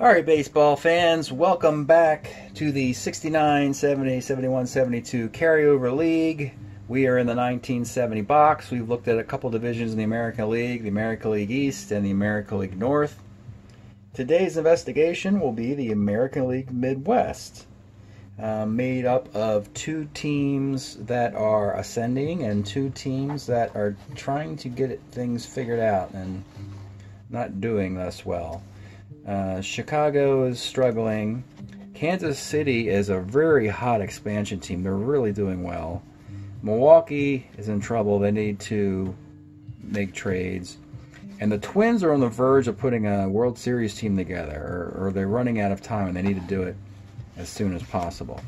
All right, baseball fans, welcome back to the 69, 70, 71, 72 Carryover League. We are in the 1970 box. We've looked at a couple divisions in the American League, the American League East and the American League North. Today's investigation will be the American League Midwest, made up of two teams that are ascending and two teams that are trying to get things figured out and not doing this well. Chicago is struggling. Kansas City is a very hot expansion team. They're really doing well. Milwaukee is in trouble. They need to make trades. And the Twins are on the verge of putting a World Series team together, or they're running out of time and they need to do it as soon as possible.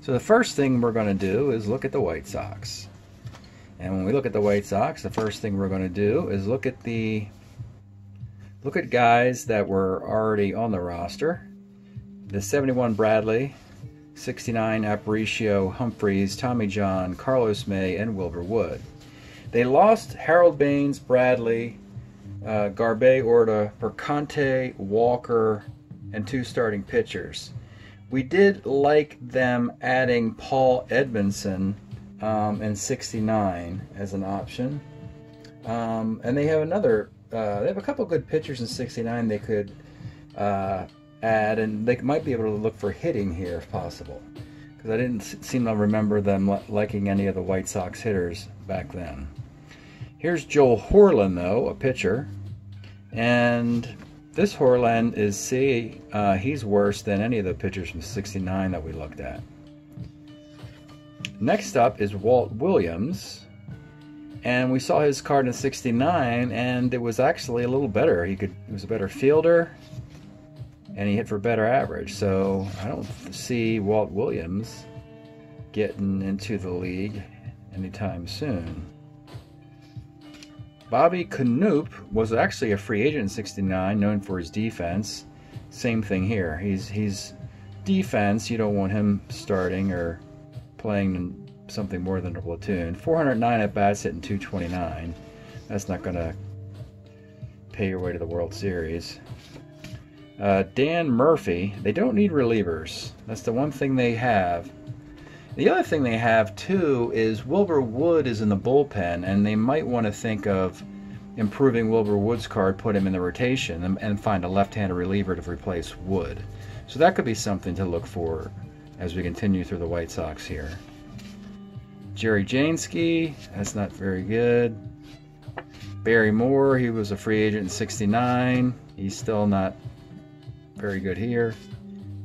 So the first thing we're going to do is look at the White Sox. And when we look at the White Sox, the first thing we're going to do is look at the guys that were already on the roster. The 71 Bradley, 69 Aparicio, Humphreys, Tommy John, Carlos May, and Wilbur Wood. They lost Harold Baines, Bradley, Garbe Orta, Percante, Walker, and two starting pitchers. We did like them adding Paul Edmondson in 69 as an option. And they have another... they have a couple good pitchers in 69 they could add, and they might be able to look for hitting here if possible, because I didn't seem to remember them liking any of the White Sox hitters back then. Here's Joel Horlen, though, a pitcher, and this Horlen is C. He's worse than any of the pitchers from 69 that we looked at. Next up is Walt Williams. And we saw his card in 69, and it was actually a little better. He was a better fielder, and he hit for better average. So I don't see Walt Williams getting into the league anytime soon. Bobby Knupp was actually a free agent in 69, known for his defense. Same thing here. He's defense. You don't want him starting or playing something more than a platoon. 409 at bats, hitting 229. That's not going to pay your way to the World Series. Dan Murphy. They don't need relievers. That's the one thing they have. The other thing they have too is Wilbur Wood is in the bullpen, and they might want to think of improving Wilbur Wood's card, put him in the rotation, and find a left-handed reliever to replace Wood. So that could be something to look for as we continue through the White Sox here. Jerry Jansky, that's not very good. Barry Moore, he was a free agent in 69. He's still not very good here.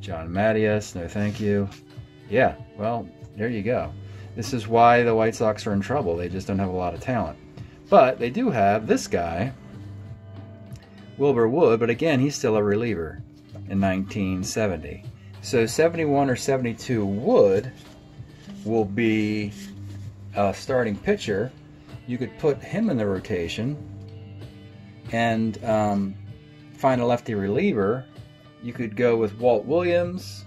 John Mattias, no thank you. Yeah, well, there you go. This is why the White Sox are in trouble. They just don't have a lot of talent. But they do have this guy, Wilbur Wood, but again, he's still a reliever in 1970. So 71 or 72 Wood will be a starting pitcher. You could put him in the rotation and find a lefty reliever. You could go with Walt Williams,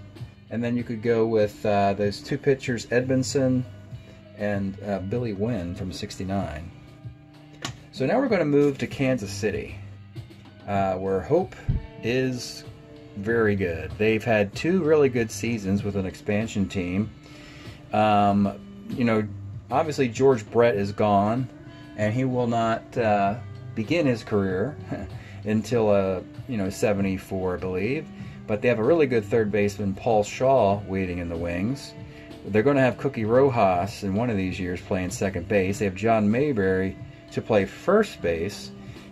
and then you could go with those two pitchers, Edmondson and Billy Wynn from 69. So now we're going to move to Kansas City, where hope is very good. They've had two really good seasons with an expansion team. You know, obviously George Brett is gone, and he will not begin his career until 74, I believe. But they have a really good third baseman, Paul Schaal, waiting in the wings. They're going to have Cookie Rojas in one of these years playing second base. They have John Mayberry to play first base.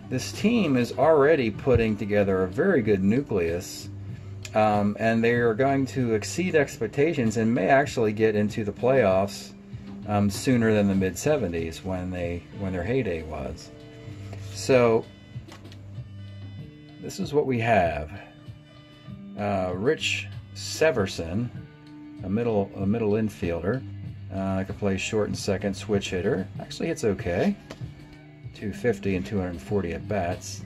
This team is already putting together a very good nucleus. And they are going to exceed expectations and may actually get into the playoffs sooner than the mid-70s when their heyday was. So this is what we have. Rich Severson, a middle infielder, could play short and second, switch hitter. Actually, it's okay. 250 and 240 at bats.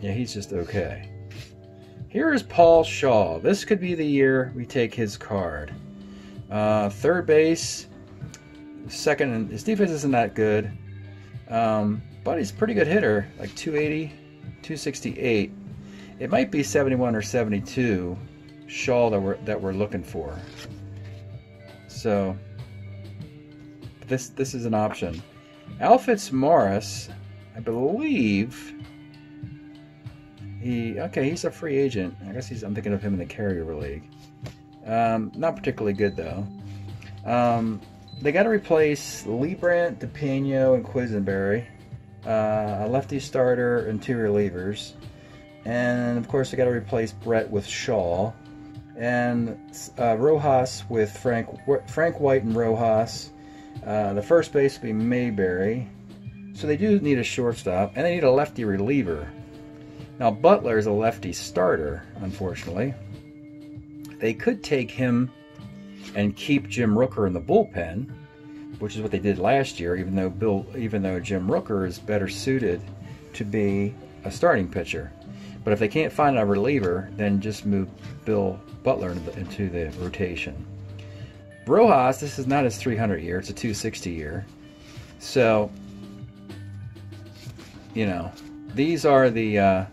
Yeah, he's just okay. Here is Paul Schaal. This could be the year we take his card. Third base, second, and his defense isn't that good, but he's a pretty good hitter, like 280 268. It might be 71 or 72 Schaal that we're looking for. So this is an option. Al Fitzmaurice, I believe he's a free agent. I guess I'm thinking of him in the Carrier League. Not particularly good though. They got to replace Leibrandt, DePino, and Quisenberry, a lefty starter and two relievers, and of course they got to replace Brett with Schaal, and Rojas with Frank White and Rojas. The first base would be Mayberry, so they do need a shortstop, and they need a lefty reliever. Now Butler is a lefty starter, unfortunately. They could take him and keep Jim Rooker in the bullpen, which is what they did last year, even though Jim Rooker is better suited to be a starting pitcher. But if they can't find a reliever, then just move Bill Butler into the rotation. Rojas, this is not his 300 year, it's a 260 year. So, these are the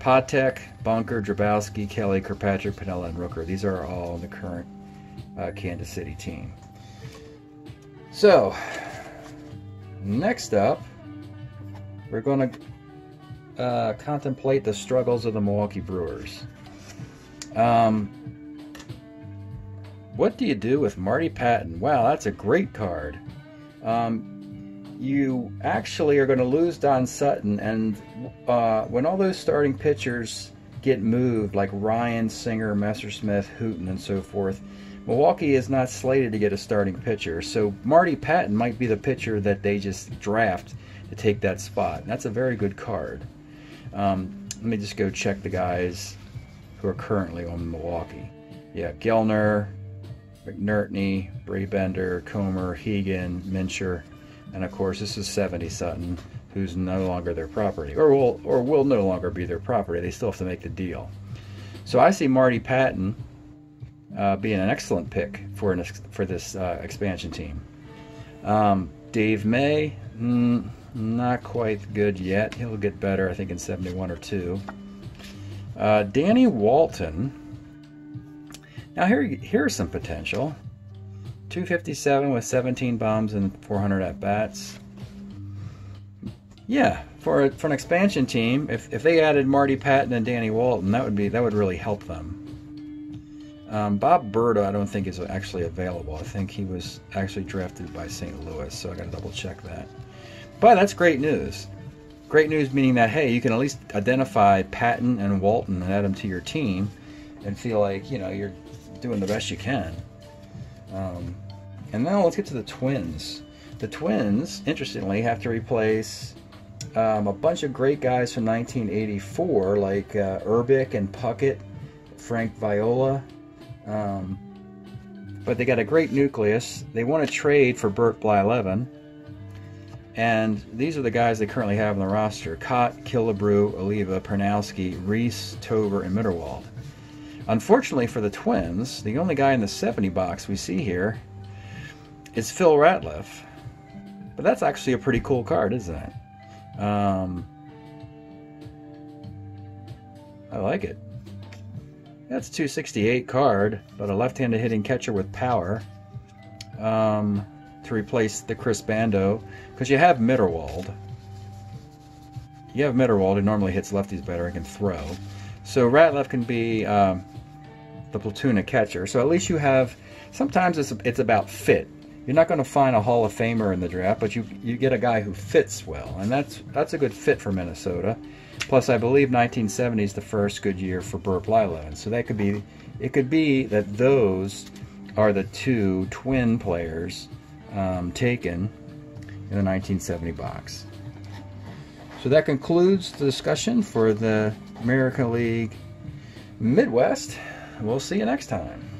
Patek, Bunker, Drabowski, Kelly, Kirkpatrick, Pinella, and Rooker. These are all in the current Kansas City team. So, next up, we're going to contemplate the struggles of the Milwaukee Brewers. What do you do with Marty Pattin? Wow, that's a great card. You actually are going to lose Don Sutton, and when all those starting pitchers get moved, like Ryan, Singer, Messersmith, Hooton, and so forth, Milwaukee is not slated to get a starting pitcher, so Marty Pattin might be the pitcher that they just draft to take that spot. And that's a very good card. Let me just go check the guys who are currently on Milwaukee. Yeah, Gellner, McNerney, Brabender, Comer, Hegan, Mincher, and of course this is 70 Sutton, who's no longer their property, or will no longer be their property. They still have to make the deal. So I see Marty Pattin being an excellent pick for this expansion team. Dave May, not quite good yet. He'll get better, I think, in 71 or 2. Danny Walton. Now here's some potential. 257 with 17 bombs and 400 at bats. Yeah, for an expansion team, if they added Marty Pattin and Danny Walton, that would really help them. Bob Berta, I don't think is actually available. I think he was actually drafted by St. Louis, so I got to double check that. But that's great news. Great news meaning that, hey, you can at least identify Pattin and Walton and add them to your team and feel like, you're doing the best you can. And now let's get to the Twins. The Twins, interestingly, have to replace a bunch of great guys from 1984, like Urbic and Puckett, Frank Viola. But they got a great nucleus. They want to trade for Bert Blyleven, and these are the guys they currently have on the roster: Cott, Killebrew, Oliva, Pernowski, Reese, Tover, and Mitterwald. Unfortunately for the Twins, the only guy in the 70 box we see here is Phil Ratliff, but that's actually a pretty cool card, isn't it? I like it. That's a 268 card, but a left-handed hitting catcher with power to replace the Chris Bando, because you have Mitterwald. Who normally hits lefties better and can throw. So Ratliff can be the platoon of catcher. So at least you have. Sometimes it's about fit. You're not going to find a Hall of Famer in the draft, but you get a guy who fits well, and that's a good fit for Minnesota. Plus, I believe 1970 is the first good year for Bert Blyleven, so that could be. It could be that those are the two Twin players taken in the 1970 box. So that concludes the discussion for the American League Midwest. We'll see you next time.